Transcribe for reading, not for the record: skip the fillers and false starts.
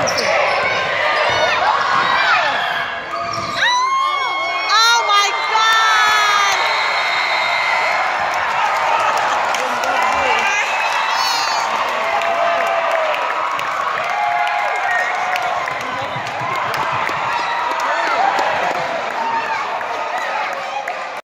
position,